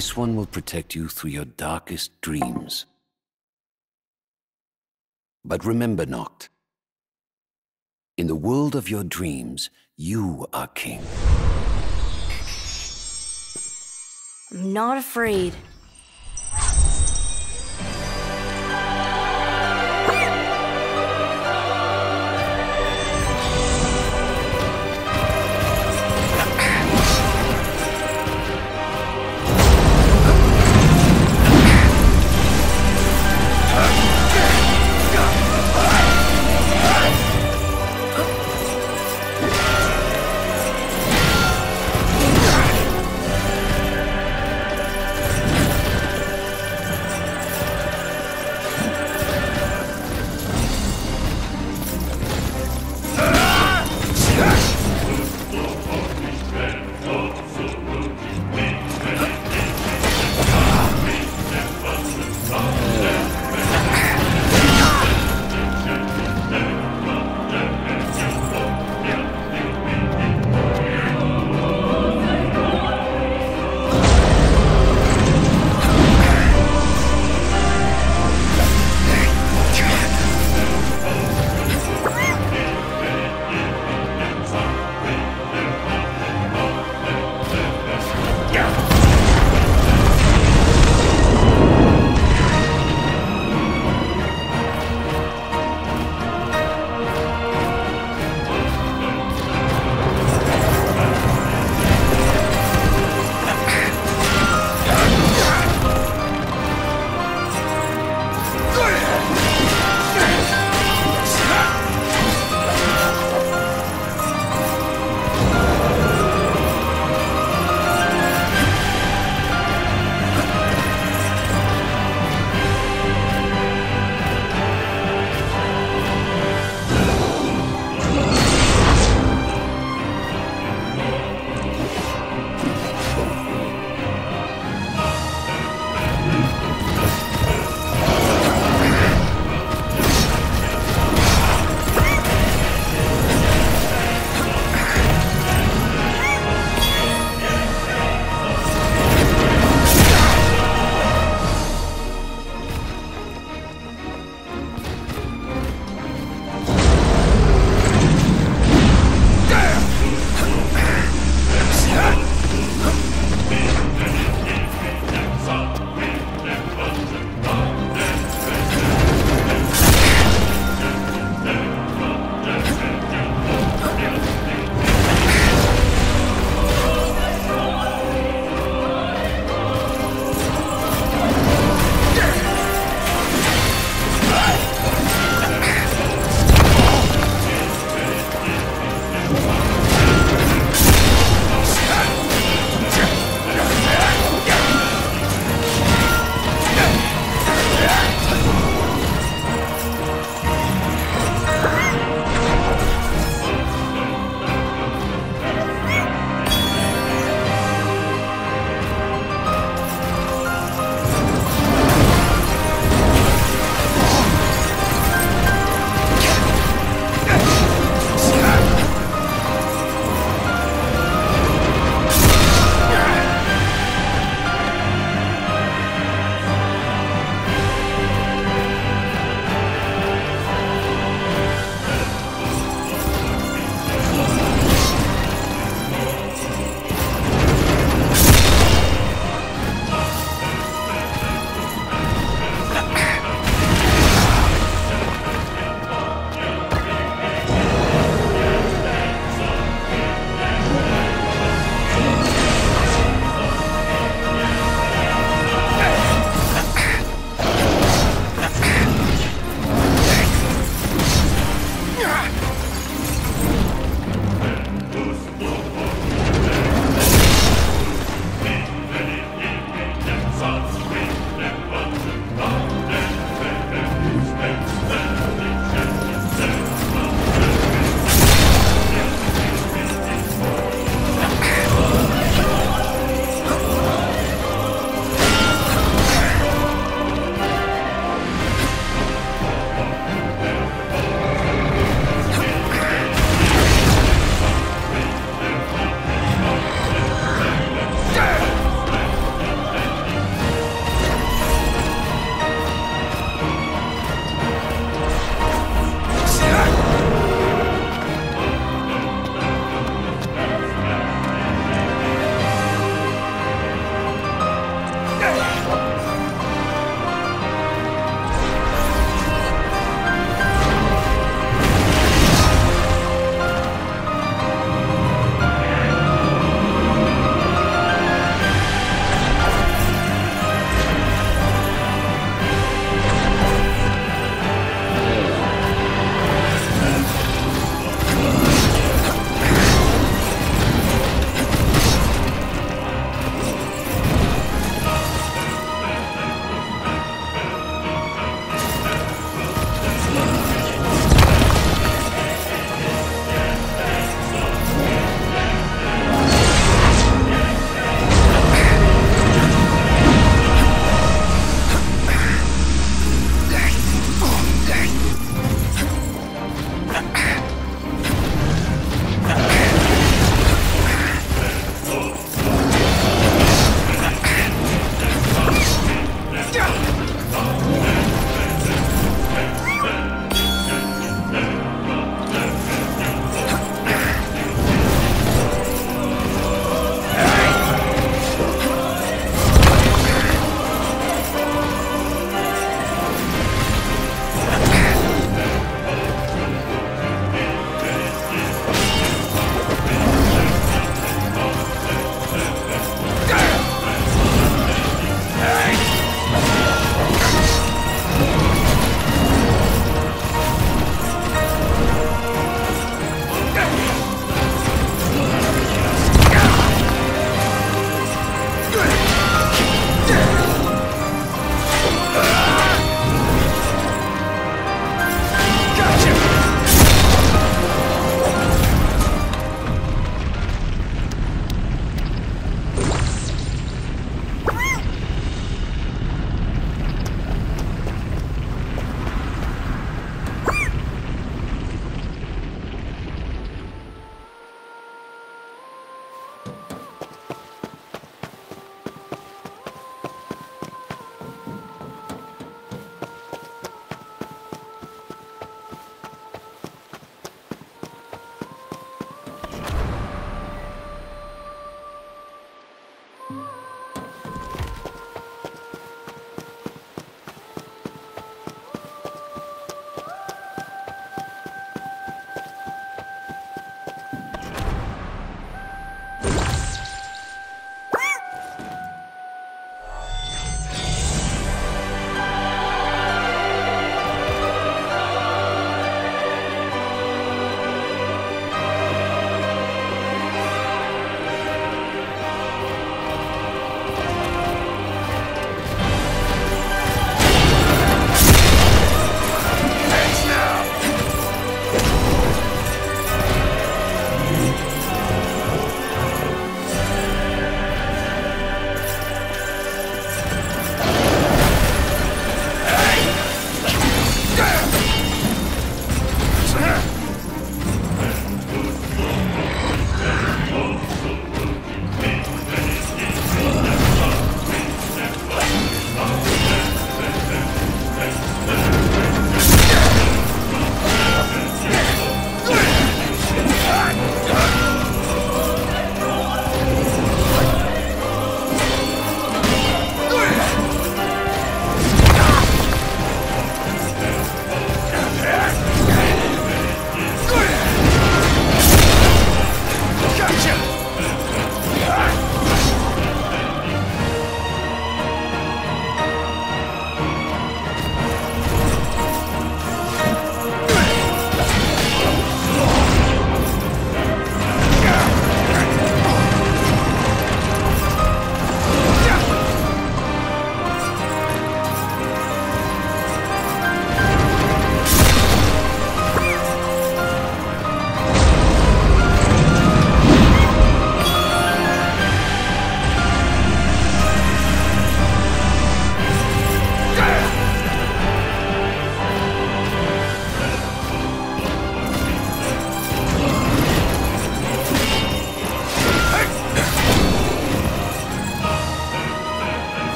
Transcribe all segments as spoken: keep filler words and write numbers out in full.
This one will protect you through your darkest dreams. But remember, Noct, in the world of your dreams, you are king. I'm not afraid.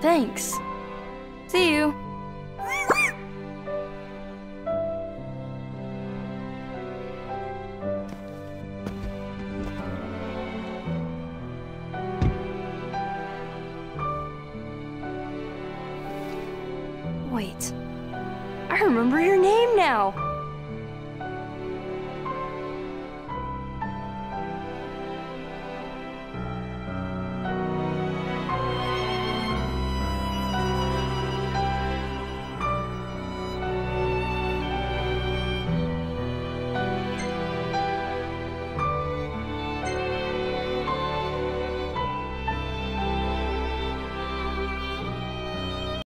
Thanks. See you. Wait, I remember your name now.